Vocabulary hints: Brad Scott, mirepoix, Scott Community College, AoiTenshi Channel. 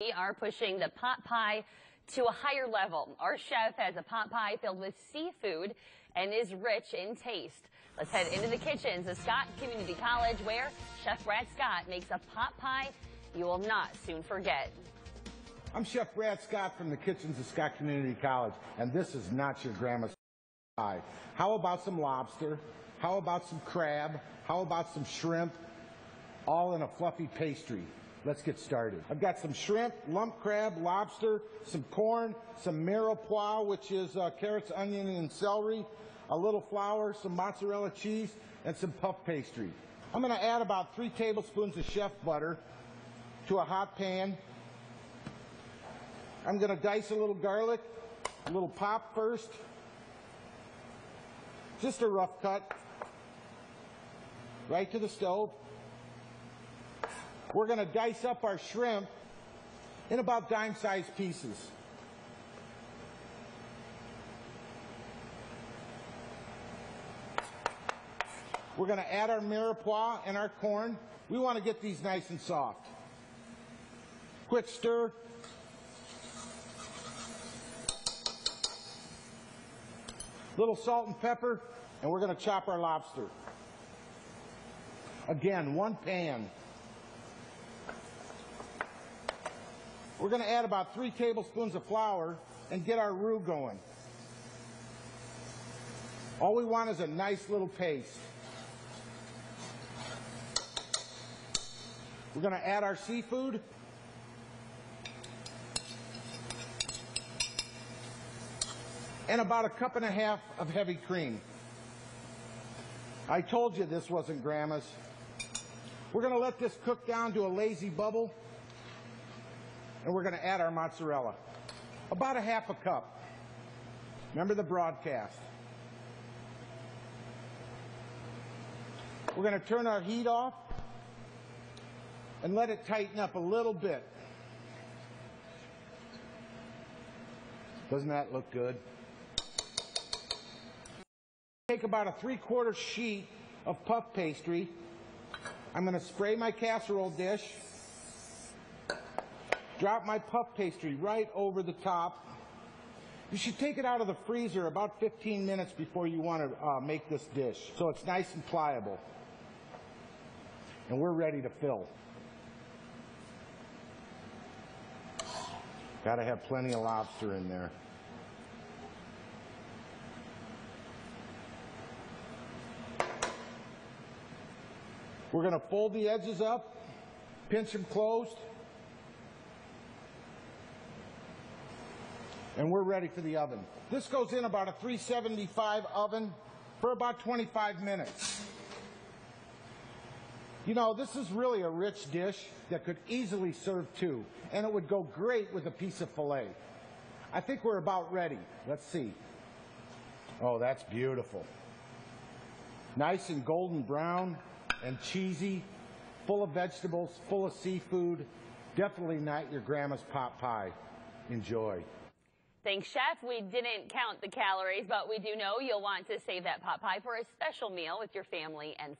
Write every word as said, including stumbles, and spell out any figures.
We are pushing the pot pie to a higher level. Our chef has a pot pie filled with seafood and is rich in taste. Let's head into the kitchens of Scott Community College, where Chef Brad Scott makes a pot pie you will not soon forget. I'm Chef Brad Scott from the kitchens of Scott Community College, and this is not your grandma's pie. How about some lobster? How about some crab? How about some shrimp? All in a fluffy pastry. Let's get started. I've got some shrimp, lump crab, lobster, some corn, some mirepoix, which is uh, carrots, onion, and celery, a little flour, some mozzarella cheese, and some puff pastry. I'm going to add about three tablespoons of chef butter to a hot pan. I'm going to dice a little garlic, a little pop first, just a rough cut, right to the stove. We're going to dice up our shrimp in about dime-sized pieces. We're going to add our mirepoix and our corn. We want to get these nice and soft. Quick stir. Little salt and pepper, and we're going to chop our lobster. Again, one pan. We're going to add about three tablespoons of flour and get our roux going. All we want is a nice little paste. We're going to add our seafood. And about a cup and a half of heavy cream. I told you this wasn't grandma's. We're going to let this cook down to a lazy bubble. And we're going to add our mozzarella, about a half a cup. Remember the broadcast. We're going to turn our heat off and let it tighten up a little bit. Doesn't that look good? Take about a three-quarter sheet of puff pastry. I'm going to spray my casserole dish. Drop my puff pastry right over the top. You should take it out of the freezer about fifteen minutes before you want to uh, make this dish, so it's nice and pliable. And we're ready to fill. Gotta have plenty of lobster in there. We're gonna fold the edges up, pinch them closed, and we're ready for the oven. This goes in about a three seventy-five oven for about twenty-five minutes. You know, this is really a rich dish that could easily serve two, and it would go great with a piece of filet. I think we're about ready. Let's see. Oh, that's beautiful. Nice and golden brown and cheesy, full of vegetables, full of seafood. Definitely not your grandma's pot pie. Enjoy. Thanks, Chef. We didn't count the calories, but we do know you'll want to save that pot pie for a special meal with your family and friends.